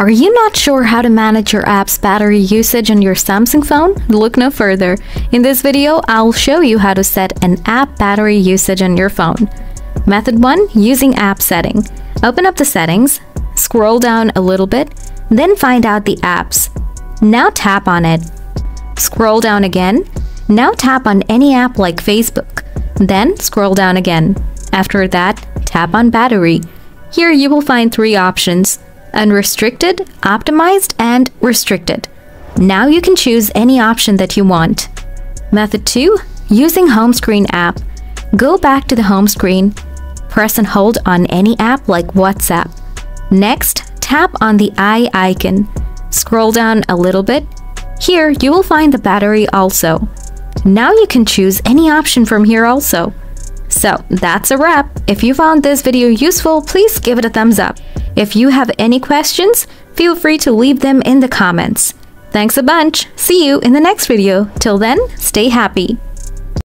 Are you not sure how to manage your app's battery usage on your Samsung phone? Look no further. In this video, I'll show you how to set an app battery usage on your phone. Method 1. Using app setting. Open up the settings, scroll down a little bit, then find out the apps. Now tap on it. Scroll down again. Now tap on any app like Facebook. Then scroll down again. After that, tap on battery. Here you will find three options: unrestricted, optimized, and restricted. Now you can choose any option that you want. Method 2. Using home screen app. Go back to the home screen. Press and hold on any app like WhatsApp. Next, tap on the eye icon. Scroll down a little bit. Here you will find the battery also. Now you can choose any option from here also. So that's a wrap. If you found this video useful, please give it a thumbs up. If you have any questions, feel free to leave them in the comments. Thanks a bunch. See you in the next video. Till then, stay happy.